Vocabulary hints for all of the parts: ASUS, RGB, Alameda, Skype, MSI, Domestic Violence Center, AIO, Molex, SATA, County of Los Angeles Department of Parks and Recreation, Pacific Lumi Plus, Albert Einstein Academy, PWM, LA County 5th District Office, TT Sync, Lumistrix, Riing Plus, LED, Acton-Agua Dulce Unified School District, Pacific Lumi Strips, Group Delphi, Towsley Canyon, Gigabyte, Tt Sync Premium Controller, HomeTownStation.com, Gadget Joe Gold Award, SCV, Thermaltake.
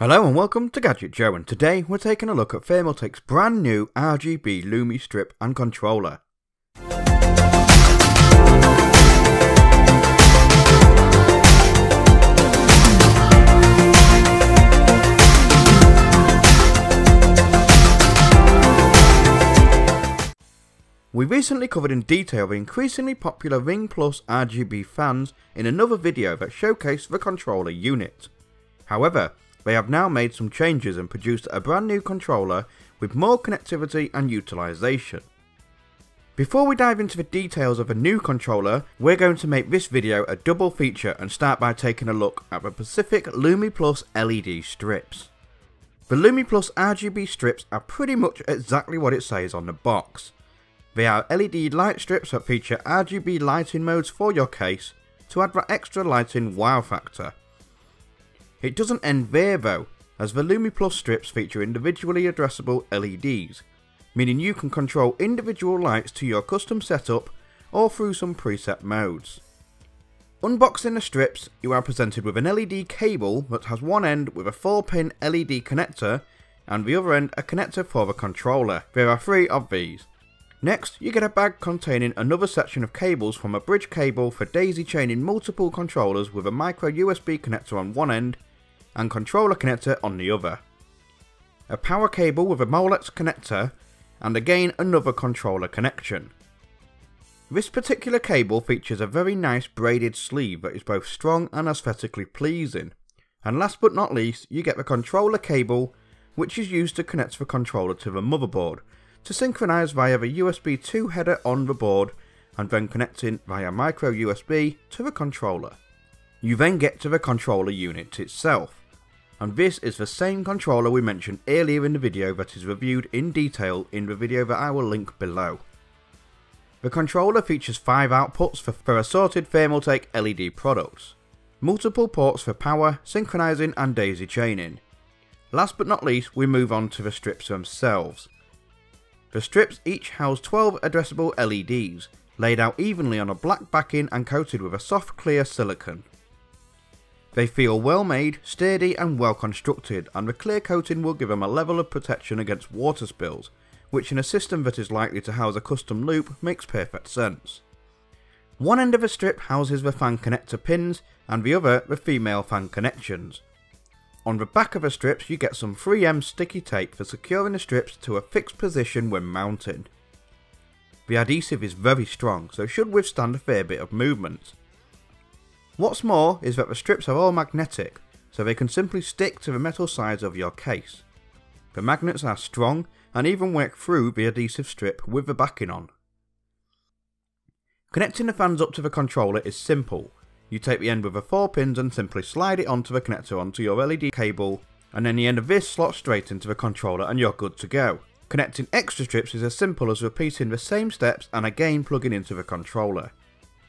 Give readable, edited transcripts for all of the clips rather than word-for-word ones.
Hello and welcome to Gadget Joe, and today we're taking a look at Thermaltake's brand new RGB Lumi strip and controller. We recently covered in detail the increasingly popular Riing Plus RGB fans in another video that showcased the controller unit. However, they have now made some changes and produced a brand new controller with more connectivity and utilization. Before we dive into the details of a new controller, we're going to make this video a double feature and start by taking a look at the Pacific Lumi Plus LED strips. The Lumi Plus RGB strips are pretty much exactly what it says on the box. They are LED light strips that feature RGB lighting modes for your case to add that extra lighting wow factor. It doesn't end there though, as the Lumi Plus strips feature individually addressable LEDs, meaning you can control individual lights to your custom setup or through some preset modes. Unboxing the strips, you are presented with an LED cable that has one end with a 4-pin LED connector and the other end a connector for the controller. There are 3 of these. Next, you get a bag containing another section of cables from a bridge cable for daisy chaining multiple controllers with a micro USB connector on one end and controller connector on the other. A power cable with a Molex connector and again another controller connection. This particular cable features a very nice braided sleeve that is both strong and aesthetically pleasing. And last but not least, you get the controller cable, which is used to connect the controller to the motherboard to synchronise via the USB 2 header on the board and then connecting via micro USB to the controller. You then get to the controller unit itself, and this is the same controller we mentioned earlier in the video that is reviewed in detail in the video that I will link below. The controller features 5 outputs for assorted Thermaltake LED products, multiple ports for power, synchronising and daisy chaining. Last but not least, we move on to the strips themselves. The strips each house 12 addressable LEDs, laid out evenly on a black backing and coated with a soft clear silicone. They feel well made, sturdy and well constructed, and the clear coating will give them a level of protection against water spills, which in a system that is likely to house a custom loop makes perfect sense. One end of the strip houses the fan connector pins and the other the female fan connections. On the back of the strips you get some 3M sticky tape for securing the strips to a fixed position when mounted. The adhesive is very strong, so should withstand a fair bit of movement. What's more is that the strips are all magnetic, so they can simply stick to the metal sides of your case. The magnets are strong and even work through the adhesive strip with the backing on. Connecting the fans up to the controller is simple. You take the end with the 4 pins and simply slide it onto the connector onto your LED cable, and then the end of this slots straight into the controller and you're good to go. Connecting extra strips is as simple as repeating the same steps and again plugging into the controller.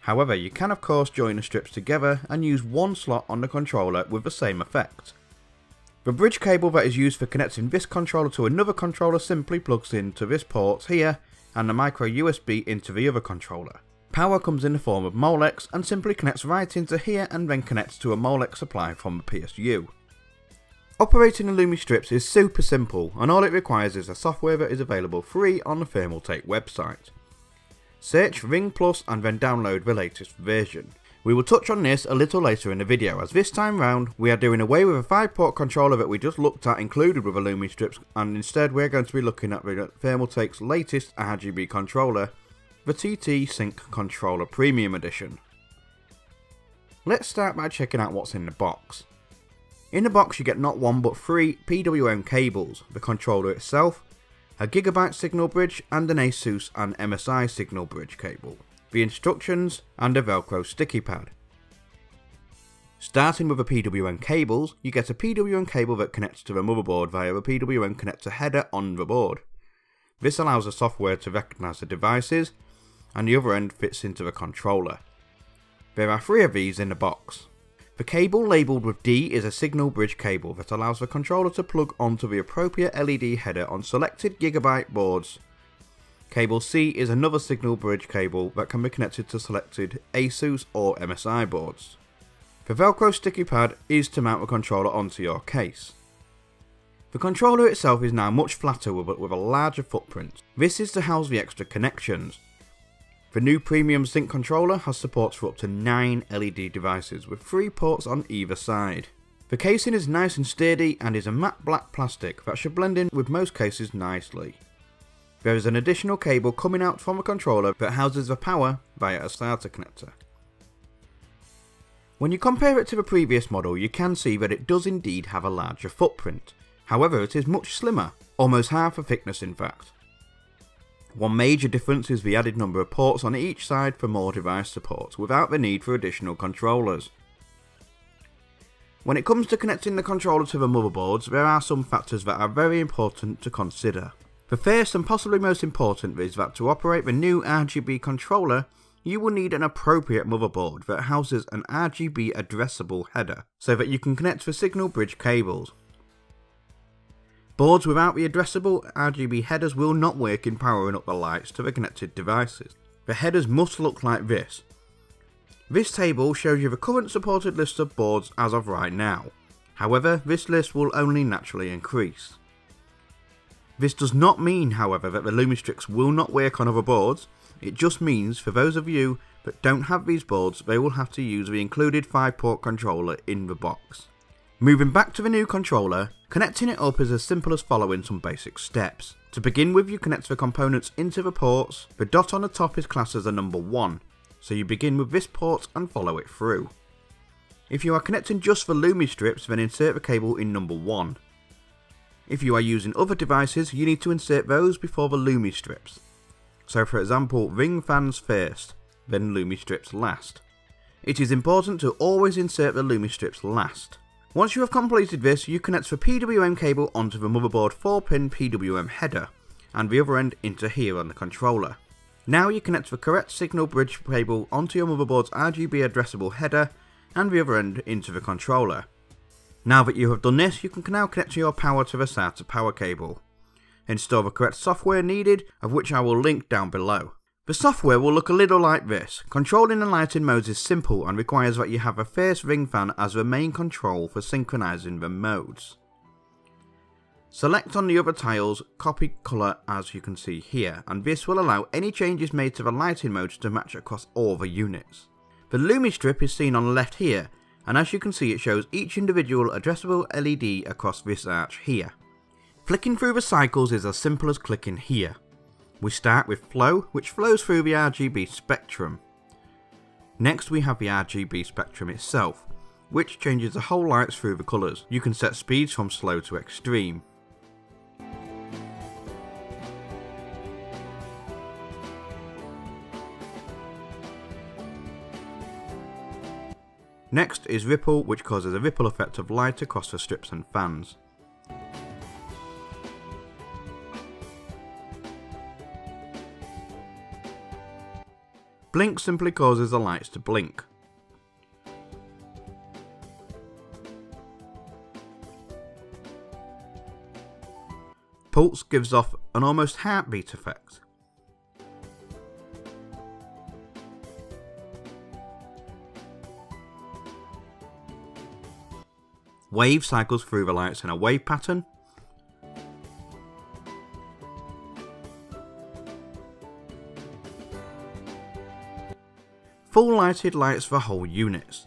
However, you can of course join the strips together and use one slot on the controller with the same effect. The bridge cable that is used for connecting this controller to another controller simply plugs into this port here and the micro USB into the other controller. Power comes in the form of Molex and simply connects right into here and then connects to a Molex supply from the PSU. Operating the Lumi strips is super simple, and all it requires is the software that is available free on the Thermaltake website. Search Riing Plus and then download the latest version. We will touch on this a little later in the video, as this time round we are doing away with a 5-port controller that we just looked at included with the Lumi strips, and instead we are going to be looking at Thermaltake's latest RGB controller, the TT Sync Controller Premium Edition. Let's start by checking out what's in the box. In the box you get not one but 3 PWM cables, the controller itself, a Gigabyte signal bridge and an ASUS and MSI signal bridge cable, the instructions and a Velcro sticky pad. Starting with the PWM cables, you get a PWM cable that connects to the motherboard via a PWM connector header on the board. This allows the software to recognise the devices, and the other end fits into the controller. There are 3 of these in the box. The cable labelled with D is a signal bridge cable that allows the controller to plug onto the appropriate LED header on selected Gigabyte boards. Cable C is another signal bridge cable that can be connected to selected ASUS or MSI boards. The Velcro sticky pad is to mount the controller onto your case. The controller itself is now much flatter but with a larger footprint. This is to house the extra connections. The new premium Sync controller has support for up to 9 LED devices with 3 ports on either side. The casing is nice and sturdy and is a matte black plastic that should blend in with most cases nicely. There is an additional cable coming out from the controller that houses the power via a starter connector. When you compare it to the previous model, you can see that it does indeed have a larger footprint. However, it is much slimmer, almost half the thickness in fact. One major difference is the added number of ports on each side for more device support, without the need for additional controllers. When it comes to connecting the controller to the motherboards, there are some factors that are very important to consider. The first and possibly most important is that to operate the new RGB controller, you will need an appropriate motherboard that houses an RGB addressable header, so that you can connect the signal bridge cables. Boards without the addressable RGB headers will not work in powering up the lights to the connected devices. The headers must look like this. This table shows you the current supported list of boards as of right now. However, this list will only naturally increase. This does not mean, however, that the Lumistrix will not work on other boards. It just means, for those of you that don't have these boards, they will have to use the included 5-port controller in the box. Moving back to the new controller, connecting it up is as simple as following some basic steps. To begin with, you connect the components into the ports. The dot on the top is classed as a number 1, so you begin with this port and follow it through. If you are connecting just the Lumi strips, then insert the cable in number 1. If you are using other devices, you need to insert those before the Lumi strips. So for example, ring fans first, then Lumi strips last. It is important to always insert the Lumi strips last. Once you have completed this, you connect the PWM cable onto the motherboard 4-pin PWM header, and the other end into here on the controller. Now you connect the correct signal bridge cable onto your motherboard's RGB addressable header, and the other end into the controller. Now that you have done this, you can now connect your power to the SATA power cable. Install the correct software needed, of which I will link down below. The software will look a little like this. Controlling the lighting modes is simple and requires that you have a first ring fan as the main control for synchronizing the modes. Select on the other tiles, copy colour as you can see here, and this will allow any changes made to the lighting modes to match across all the units. The Lumi strip is seen on the left here, and as you can see it shows each individual addressable LED across this arch here. Flicking through the cycles is as simple as clicking here. We start with flow, which flows through the RGB spectrum. Next we have the RGB spectrum itself, which changes the whole lights through the colours. You can set speeds from slow to extreme. Next is ripple, which causes a ripple effect of light across the strips and fans. Blink simply causes the lights to blink. Pulse gives off an almost heartbeat effect. Wave cycles through the lights in a wave pattern. Full lighted lights for whole units.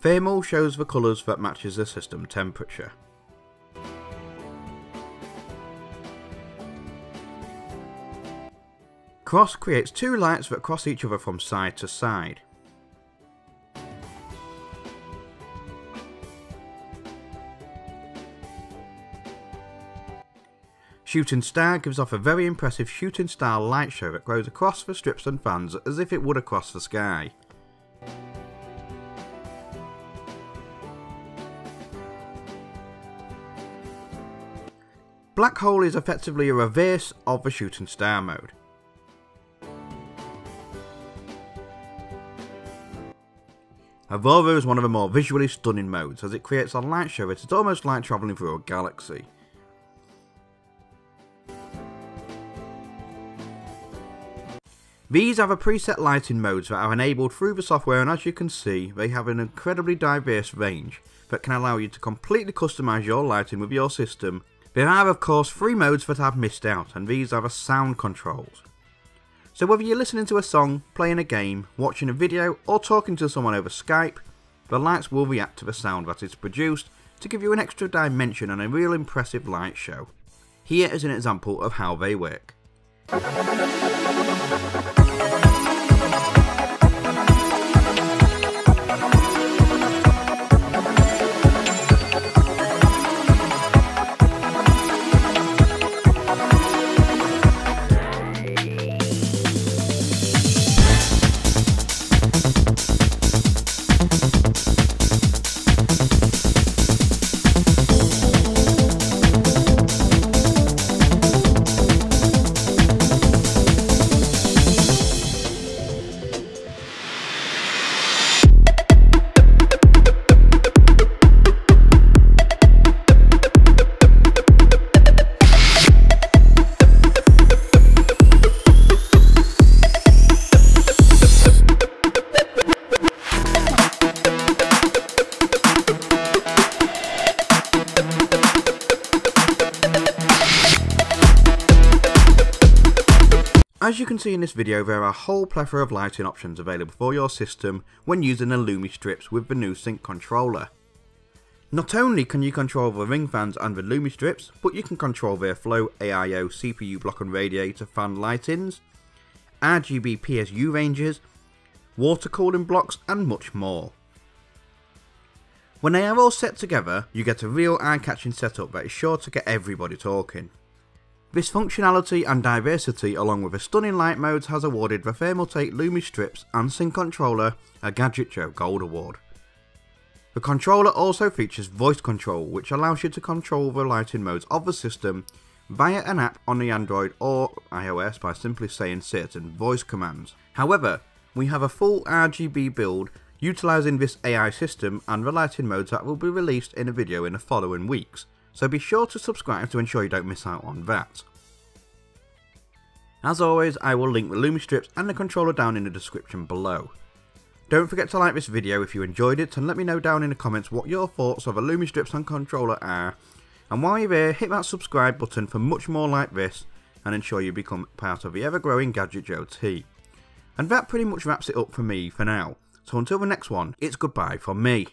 Thermal shows the colours that matches the system temperature. Cross creates two lights that cross each other from side to side. Shooting star gives off a very impressive shooting star light show that goes across the strips and fans as if it would across the sky. Black hole is effectively a reverse of the shooting star mode. Aurora is one of the more visually stunning modes, as it creates a light show that is almost like travelling through a galaxy. These have a preset lighting modes that are enabled through the software, and as you can see they have an incredibly diverse range that can allow you to completely customise your lighting with your system. There are of course three modes that I've missed out, and these are the sound controls. So whether you're listening to a song, playing a game, watching a video or talking to someone over Skype, the lights will react to the sound that is produced to give you an extra dimension and a real impressive light show. Here is an example of how they work. As you can see in this video, there are a whole plethora of lighting options available for your system when using the Lumistrix with the new Sync controller. Not only can you control the ring fans and the Lumistrix, but you can control their flow, AIO, CPU block and radiator fan lightings, RGB PSU ranges, water cooling blocks and much more. When they are all set together, you get a real eye-catching setup that is sure to get everybody talking. This functionality and diversity, along with the stunning light modes, has awarded the Thermaltake Lumistrix and Sync controller a Gadget Joe Gold Award. The controller also features voice control, which allows you to control the lighting modes of the system via an app on the Android or iOS by simply saying certain voice commands. However, we have a full RGB build utilising this AI system and the lighting modes that will be released in a video in the following weeks. So be sure to subscribe to ensure you don't miss out on that. As always, I will link the Lumistrix and the controller down in the description below. Don't forget to like this video if you enjoyed it, and let me know down in the comments what your thoughts of the Lumistrix and controller are. And while you're there, hit that subscribe button for much more like this, and ensure you become part of the ever-growing Gadget Joe team. And that pretty much wraps it up for me for now. So until the next one, it's goodbye from me.